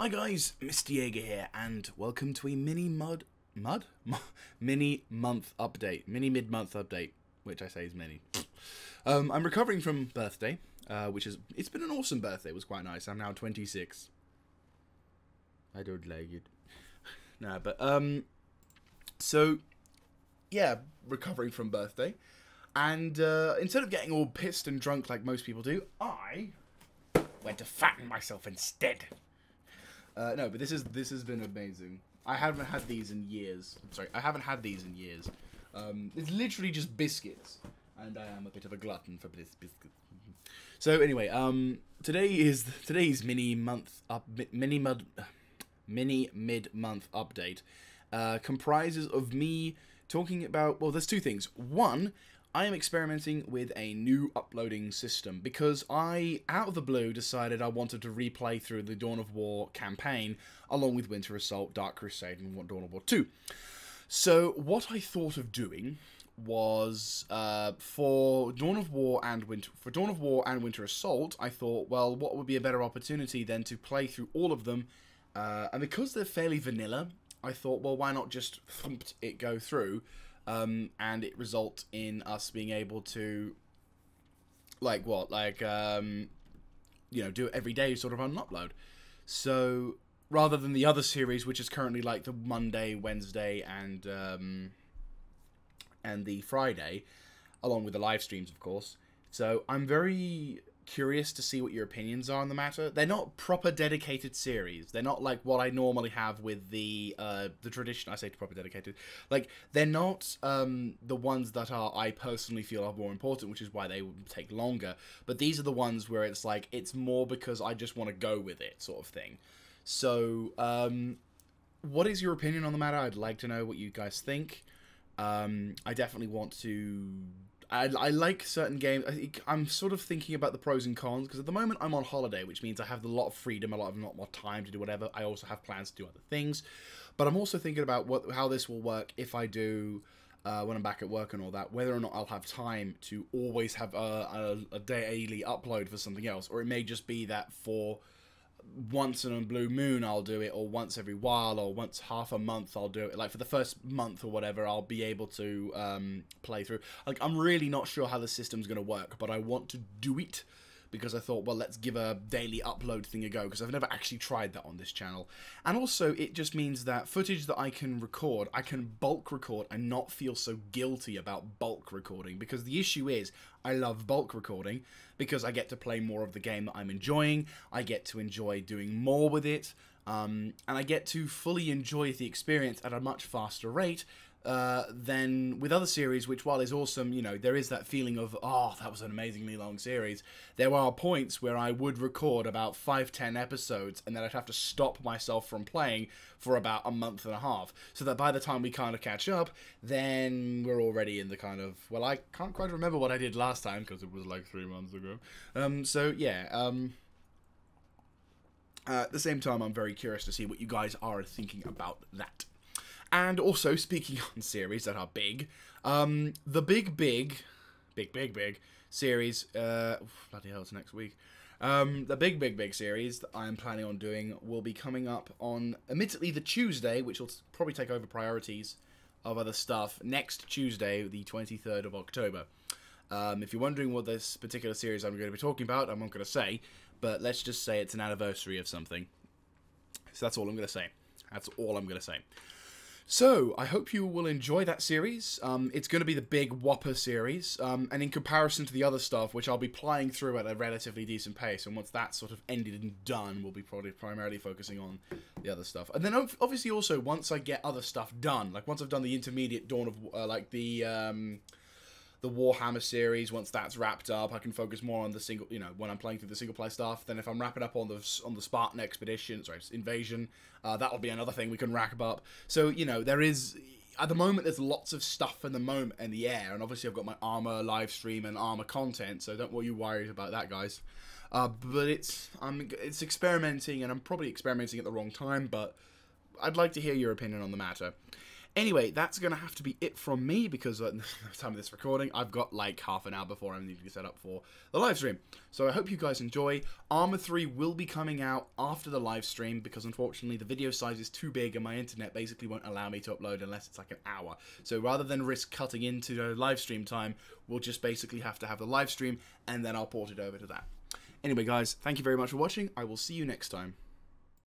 Hi guys, Mr. Jaeger here, and welcome to a mini mid-month update, which I say is mini. I'm recovering from birthday, it's been an awesome birthday. It was quite nice. I'm now 26. I don't like it. No, but so yeah, recovering from birthday, and instead of getting all pissed and drunk like most people do, I went to fatten myself instead. No, but this has been amazing. I haven't had these in years. I'm sorry, I haven't had these in years. It's literally just biscuits, and I am a bit of a glutton for biscuits. So anyway, today's mini mid-month update comprises of me talking about, well, there's two things. One, I am experimenting with a new uploading system because I, out of the blue, decided I wanted to replay through the Dawn of War campaign along with Winter Assault, Dark Crusade, and Dawn of War 2. So what I thought of doing was for Dawn of War and Winter Assault, I thought, well, what would be a better opportunity than to play through all of them? And because they're fairly vanilla, I thought, well, why not just thump it go through? And it result in us being able to, you know, do it every day, sort of on an upload. So, rather than the other series, which is currently, like, the Monday, Wednesday, and the Friday, along with the live streams, of course. So, I'm very curious to see what your opinions are on the matter. They're not proper dedicated series. They're not like what I normally have with the tradition. I say proper dedicated. Like, they're not the ones that are, I personally feel, are more important, which is why they would take longer. But these are the ones where it's like, it's more because I just want to go with it sort of thing. So, what is your opinion on the matter? I'd like to know what you guys think. I definitely want to... I like certain games. I'm sort of thinking about the pros and cons, because at the moment I'm on holiday, which means I have a lot of freedom, a lot more time to do whatever. I also have plans to do other things, but I'm also thinking about how this will work if I do, when I'm back at work and all that, whether or not I'll have time to always have a daily upload for something else, or it may just be that for once in a blue moon I'll do it, or once every while, or once half a month I'll do it. Like, for the first month or whatever, I'll be able to play through. Like, I'm really not sure how the system's going to work, but I want to do it because I thought, well, let's give a daily upload thing a go, because I've never actually tried that on this channel. And also, it just means that footage that I can record, I can bulk record and not feel so guilty about bulk recording, because the issue is, I love bulk recording, because I get to play more of the game that I'm enjoying, I get to enjoy doing more with it, and I get to fully enjoy the experience at a much faster rate, than with other series, which, while is awesome, you know, there is that feeling of, oh, that was an amazingly long series. There are points where I would record about 5-10 episodes, and then I'd have to stop myself from playing for about a month and a half, so that by the time we kind of catch up, then we're already in the kind of, well, I can't quite remember what I did last time, because it was like 3 months ago. So, yeah, at the same time, I'm very curious to see what you guys are thinking about that. And also, speaking on series that are big, the big series, bloody hell, it's next week. The big series that I am planning on doing will be coming up on, admittedly, the Tuesday, which will probably take over priorities of other stuff, next Tuesday, the 23rd of October. If you're wondering what this particular series I'm going to be talking about, I'm not going to say, but let's just say it's an anniversary of something. So that's all I'm going to say. That's all I'm going to say. So, I hope you will enjoy that series. It's going to be the big whopper series, and in comparison to the other stuff, which I'll be plying through at a relatively decent pace, and once that's sort of ended and done, we'll be probably primarily focusing on the other stuff. And then, obviously, also, once I get other stuff done, like, once I've done the intermediate Dawn of, the Warhammer series, once that's wrapped up, I can focus more on the single, you know, when I'm playing through the single play stuff. Then if I'm wrapping up on the Spartan expedition, sorry, invasion, that'll be another thing we can wrap up. So, you know, there is, at the moment, there's lots of stuff in the air, and obviously I've got my Arma live stream and Arma content, so don't you worry about that, guys. But it's experimenting, and I'm probably experimenting at the wrong time, but I'd like to hear your opinion on the matter. Anyway, that's going to have to be it from me, because at the time of this recording, I've got like half an hour before I'm needing to set up for the live stream. So I hope you guys enjoy. Arma 3 will be coming out after the live stream, because unfortunately the video size is too big and my internet basically won't allow me to upload unless it's like an hour. So rather than risk cutting into the live stream time, we'll just basically have to have the live stream and then I'll port it over to that. Anyway guys, thank you very much for watching. I will see you next time.